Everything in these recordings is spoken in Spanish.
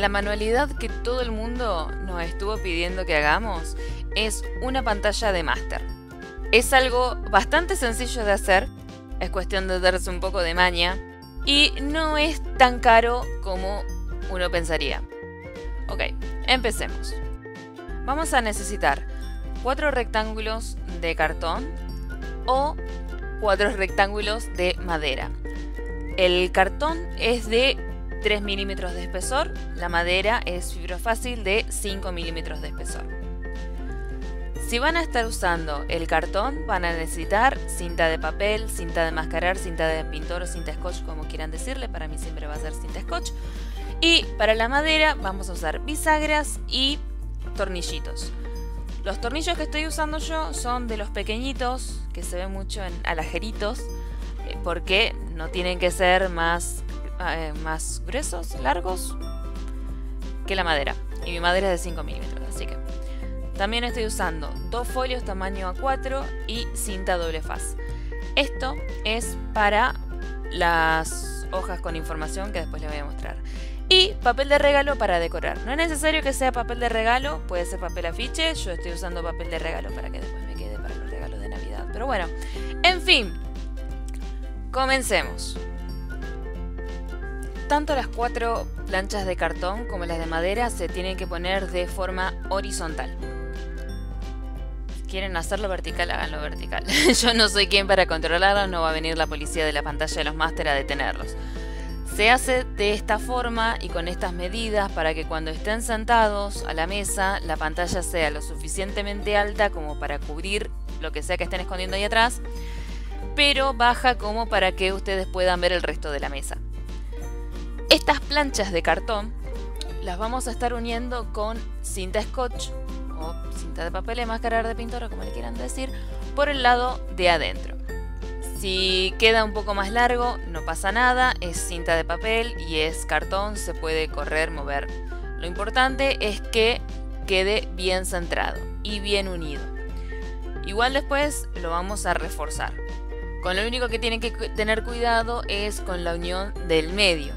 La manualidad que todo el mundo nos estuvo pidiendo que hagamos es una pantalla de máster. Es algo bastante sencillo de hacer, es cuestión de darse un poco de maña y no es tan caro como uno pensaría. Ok, empecemos. Vamos a necesitar 4 rectángulos de cartón o 4 rectángulos de madera. El cartón es de 3 milímetros de espesor, la madera es fibrofácil de 5 milímetros de espesor. Si van a estar usando el cartón, van a necesitar cinta de papel, cinta de mascarar, cinta de pintor o cinta scotch, como quieran decirle. Para mí siempre va a ser cinta scotch. Y para la madera vamos a usar bisagras y tornillitos. Los tornillos que estoy usando yo son de los pequeñitos, que se ven mucho en alajeritos, porque no tienen que ser más gruesos, largos que la madera, y mi madera es de 5 milímetros, así que también estoy usando 2 folios tamaño A4 y cinta doble faz. Esto es para las hojas con información que después les voy a mostrar, y papel de regalo para decorar. No es necesario que sea papel de regalo, puede ser papel afiche. Yo estoy usando papel de regalo para que después me quede para los regalos de Navidad, pero bueno, en fin, comencemos. Tanto las 4 planchas de cartón como las de madera se tienen que poner de forma horizontal. Si quieren hacerlo vertical, háganlo vertical. Yo no soy quien para controlarlos, no va a venir la policía de la pantalla de los máster a detenerlos. Se hace de esta forma y con estas medidas para que cuando estén sentados a la mesa, la pantalla sea lo suficientemente alta como para cubrir lo que sea que estén escondiendo ahí atrás, pero baja como para que ustedes puedan ver el resto de la mesa. Estas planchas de cartón las vamos a estar uniendo con cinta scotch o cinta de papel de mascarar de pintor, o como le quieran decir, por el lado de adentro. Si queda un poco más largo, no pasa nada, es cinta de papel y es cartón, se puede correr, mover. Lo importante es que quede bien centrado y bien unido. Igual después lo vamos a reforzar. Con lo único que tienen que tener cuidado es con la unión del medio.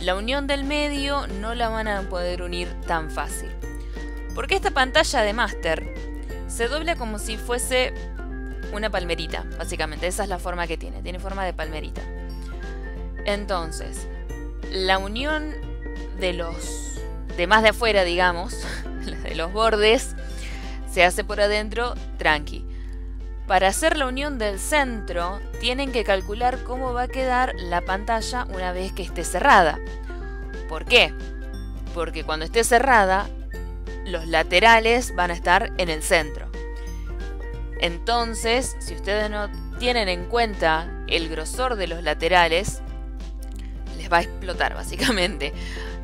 La unión del medio no la van a poder unir tan fácil, porque esta pantalla de máster se dobla como si fuese una palmerita, básicamente. Esa es la forma que tiene, tiene forma de palmerita. Entonces, la unión de los demás de afuera, digamos, de los bordes, se hace por adentro, tranqui. Para hacer la unión del centro, tienen que calcular cómo va a quedar la pantalla una vez que esté cerrada. ¿Por qué? Porque cuando esté cerrada, los laterales van a estar en el centro. Entonces, si ustedes no tienen en cuenta el grosor de los laterales, les va a explotar básicamente.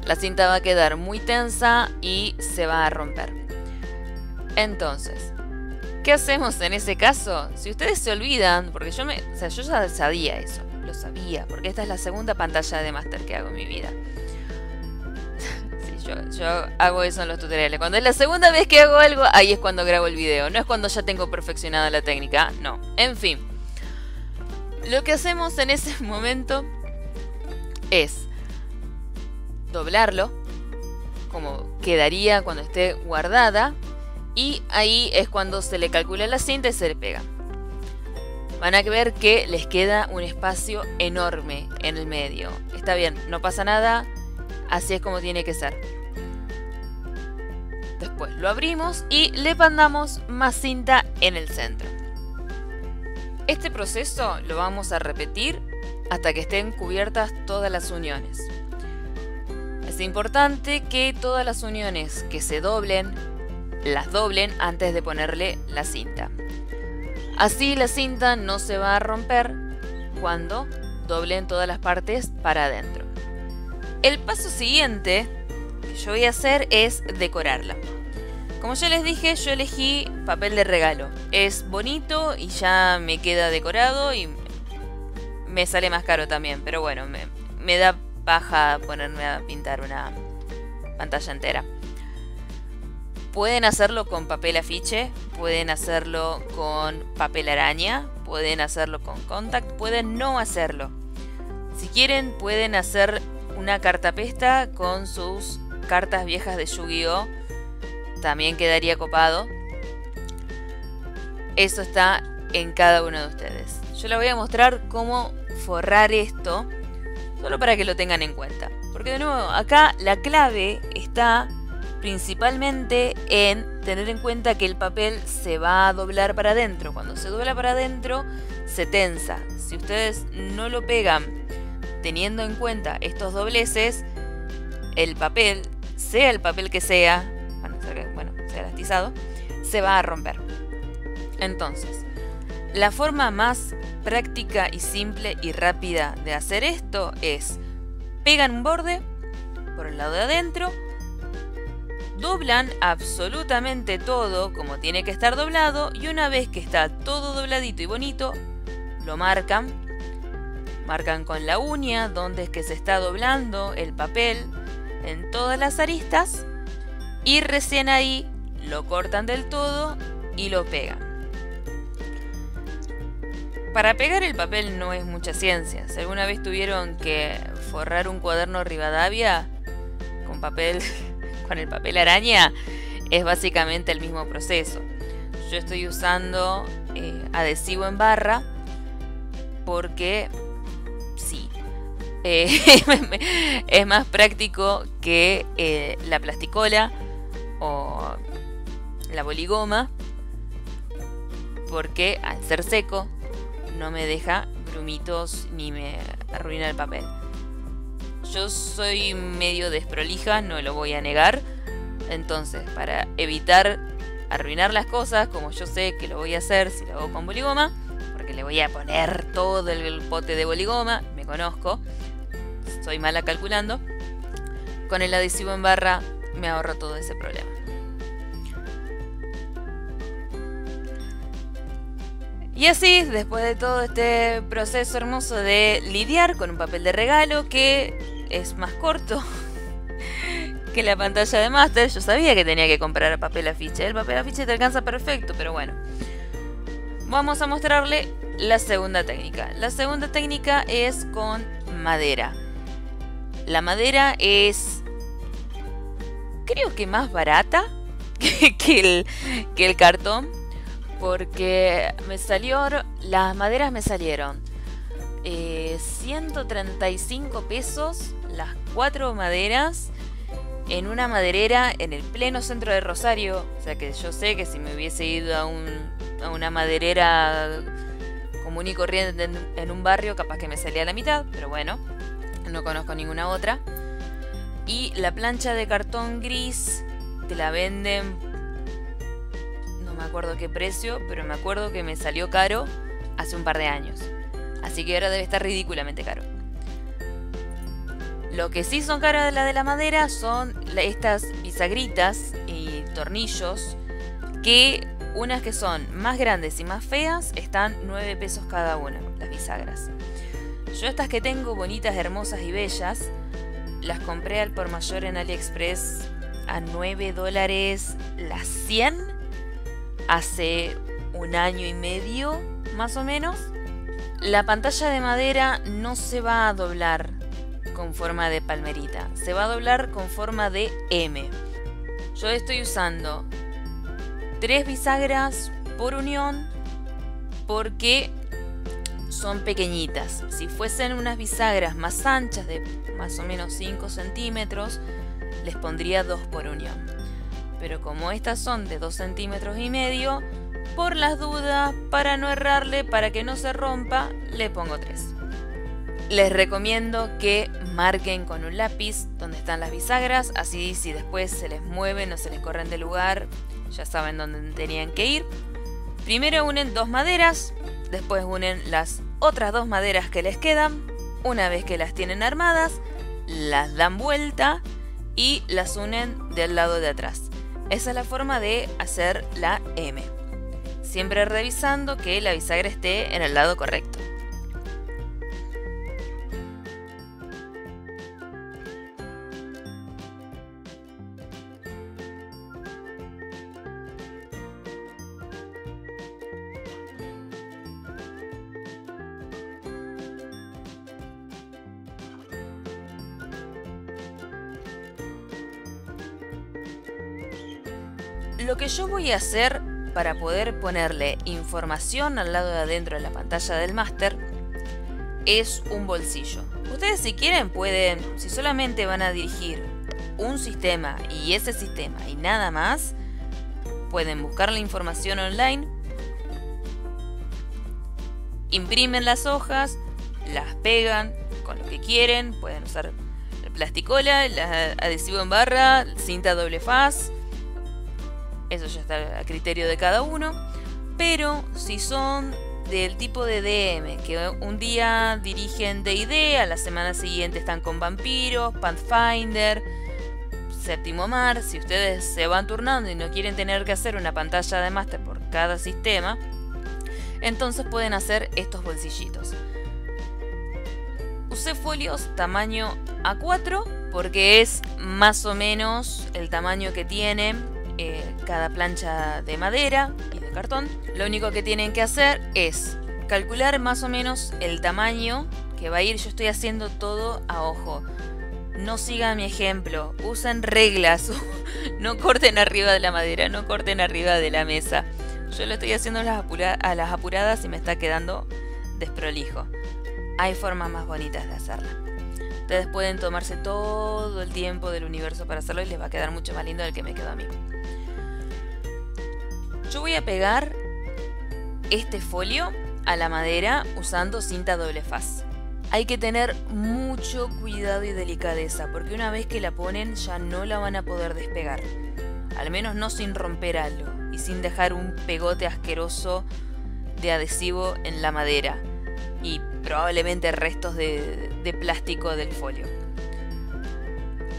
La cinta va a quedar muy tensa y se va a romper. Entonces, ¿qué hacemos en ese caso? Si ustedes se olvidan, porque yo ya sabía eso, lo sabía, porque esta es la segunda pantalla de máster que hago en mi vida. Sí, yo hago eso en los tutoriales. Cuando es la segunda vez que hago algo, ahí es cuando grabo el video. No es cuando ya tengo perfeccionada la técnica, no. En fin, lo que hacemos en ese momento es doblarlo, como quedaría cuando esté guardada. Y ahí es cuando se le calcula la cinta y se le pega. Van a ver que les queda un espacio enorme en el medio. Está bien, no pasa nada, así es como tiene que ser. Después lo abrimos y le mandamos más cinta en el centro. Este proceso lo vamos a repetir hasta que estén cubiertas todas las uniones. Es importante que todas las uniones que se doblen, las doblen antes de ponerle la cinta. Así la cinta no se va a romper cuando doblen todas las partes para adentro. El paso siguiente que yo voy a hacer es decorarla. Como ya les dije, yo elegí papel de regalo. Es bonito y ya me queda decorado y me sale más caro también, pero bueno, me da paja ponerme a pintar una pantalla entera. Pueden hacerlo con papel afiche, pueden hacerlo con papel araña, pueden hacerlo con contact, pueden no hacerlo. Si quieren pueden hacer una cartapesta con sus cartas viejas de Yu-Gi-Oh. También quedaría copado. Eso está en cada uno de ustedes. Yo les voy a mostrar cómo forrar esto, solo para que lo tengan en cuenta. Porque de nuevo, acá la clave está principalmente en tener en cuenta que el papel se va a doblar para adentro. Cuando se dobla para adentro, se tensa. Si ustedes no lo pegan teniendo en cuenta estos dobleces, el papel, sea el papel que sea, bueno, sea elastizado, se va a romper. Entonces, la forma más práctica y simple y rápida de hacer esto es: pegan un borde por el lado de adentro, doblan absolutamente todo como tiene que estar doblado, y una vez que está todo dobladito y bonito, lo marcan. Marcan con la uña donde es que se está doblando el papel en todas las aristas, y recién ahí lo cortan del todo y lo pegan. Para pegar el papel no es mucha ciencia. Si alguna vez tuvieron que forrar un cuaderno Rivadavia con papel, con el papel araña, es básicamente el mismo proceso. Yo estoy usando adhesivo en barra porque sí, es más práctico que la plasticola o la boligoma, porque al ser seco no me deja grumitos ni me arruina el papel. Yo soy medio desprolija, no lo voy a negar. Entonces, para evitar arruinar las cosas, como yo sé que lo voy a hacer si lo hago con boligoma, porque le voy a poner todo el pote de boligoma, me conozco, soy mala calculando, con el adhesivo en barra me ahorro todo ese problema. Y así, después de todo este proceso hermoso de lidiar con un papel de regalo que es más corto que la pantalla de Master, yo sabía que tenía que comprar papel afiche. El papel afiche te alcanza perfecto, pero bueno. Vamos a mostrarle la segunda técnica. La segunda técnica es con madera. La madera es, creo que más barata que el cartón. Porque me salió, las maderas me salieron 135 pesos, las 4 maderas, en una maderera en el pleno centro de Rosario. O sea que yo sé que si me hubiese ido a una maderera común y corriente en un barrio, capaz que me salía a la mitad, pero bueno, no conozco ninguna otra. Y la plancha de cartón gris te la venden, me acuerdo qué precio, pero me acuerdo que me salió caro hace un par de años, así que ahora debe estar ridículamente caro. Lo que sí son caras de la madera son estas bisagritas y tornillos, que unas que son más grandes y más feas están 9 pesos cada una, las bisagras. Yo estas que tengo bonitas, hermosas y bellas, las compré al por mayor en AliExpress a 9 dólares las 100 hace un año y medio, más o menos. La pantalla de madera no se va a doblar con forma de palmerita, se va a doblar con forma de M. Yo estoy usando 3 bisagras por unión porque son pequeñitas. Si fuesen unas bisagras más anchas, de más o menos 5 centímetros, les pondría 2 por unión. Pero como estas son de 2,5 centímetros, por las dudas, para no errarle, para que no se rompa, le pongo 3. Les recomiendo que marquen con un lápiz donde están las bisagras, así si después se les mueven o se les corren de lugar, ya saben dónde tenían que ir. Primero unen 2 maderas, después unen las otras 2 maderas que les quedan. Una vez que las tienen armadas, las dan vuelta y las unen del lado de atrás. Esa es la forma de hacer la M, siempre revisando que la bisagra esté en el lado correcto. Lo que yo voy a hacer para poder ponerle información al lado de adentro de la pantalla del máster es un bolsillo. Ustedes, si quieren, pueden, si solamente van a dirigir un sistema y ese sistema y nada más, pueden buscar la información online, imprimen las hojas, las pegan con lo que quieren, pueden usar plasticola, adhesivo en barra, cinta doble faz, eso ya está a criterio de cada uno. Pero si son del tipo de DM, que un día dirigen D&D, a la semana siguiente están con vampiros, Pathfinder, Séptimo Mar, si ustedes se van turnando y no quieren tener que hacer una pantalla de máster por cada sistema, entonces pueden hacer estos bolsillitos. Usé folios tamaño A4 porque es más o menos el tamaño que tiene cada plancha de madera y de cartón. Lo único que tienen que hacer es calcular más o menos el tamaño que va a ir. Yo estoy haciendo todo a ojo. No sigan mi ejemplo, usen reglas, no corten arriba de la madera, no corten arriba de la mesa. Yo lo estoy haciendo a las apuradas y me está quedando desprolijo. Hay formas más bonitas de hacerla. Ustedes pueden tomarse todo el tiempo del universo para hacerlo y les va a quedar mucho más lindo del que me quedó a mí. Yo voy a pegar este folio a la madera usando cinta doble faz. Hay que tener mucho cuidado y delicadeza porque una vez que la ponen ya no la van a poder despegar. Al menos no sin romper algo y sin dejar un pegote asqueroso de adhesivo en la madera. Y probablemente restos de plástico del folio.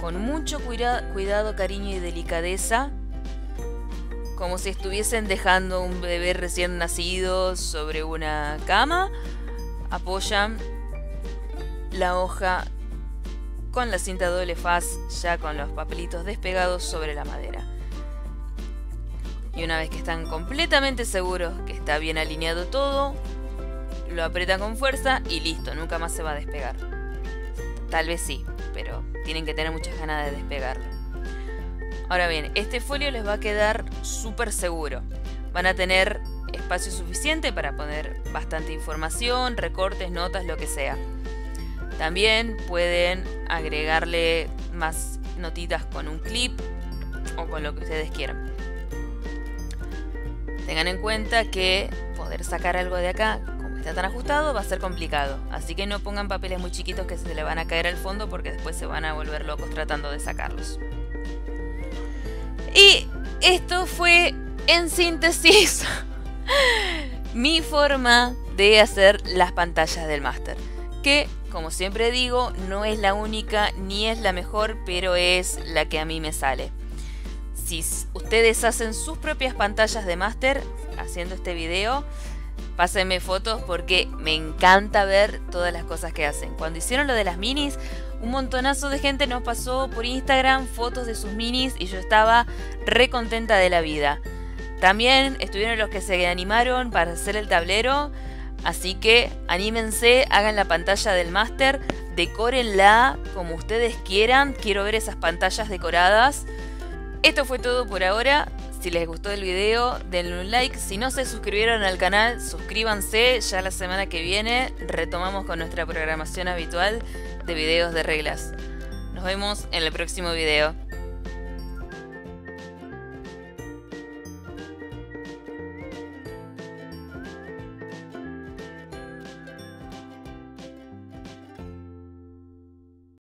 Con mucho cuidado, cariño y delicadeza, como si estuviesen dejando un bebé recién nacido sobre una cama, apoyan la hoja con la cinta doble faz, ya con los papelitos despegados sobre la madera. Y una vez que están completamente seguros que está bien alineado todo, lo aprietan con fuerza y listo, nunca más se va a despegar. Tal vez sí, pero tienen que tener muchas ganas de despegarlo. Ahora bien, este folio les va a quedar súper seguro. Van a tener espacio suficiente para poner bastante información, recortes, notas, lo que sea. También pueden agregarle más notitas con un clip o con lo que ustedes quieran. Tengan en cuenta que poder sacar algo de acá, está tan ajustado, va a ser complicado, así que no pongan papeles muy chiquitos que se le van a caer al fondo porque después se van a volver locos tratando de sacarlos. Y esto fue, en síntesis, mi forma de hacer las pantallas del máster, que, como siempre digo, no es la única ni es la mejor, pero es la que a mí me sale. Si ustedes hacen sus propias pantallas de máster haciendo este video, pásenme fotos porque me encanta ver todas las cosas que hacen. Cuando hicieron lo de las minis, un montonazo de gente nos pasó por Instagram fotos de sus minis y yo estaba re contenta de la vida. También estuvieron los que se animaron para hacer el tablero. Así que anímense, hagan la pantalla del máster, decórenla como ustedes quieran. Quiero ver esas pantallas decoradas. Esto fue todo por ahora. Si les gustó el video, denle un like. Si no se suscribieron al canal, suscríbanse. Ya la semana que viene retomamos con nuestra programación habitual de videos de reglas. Nos vemos en el próximo video.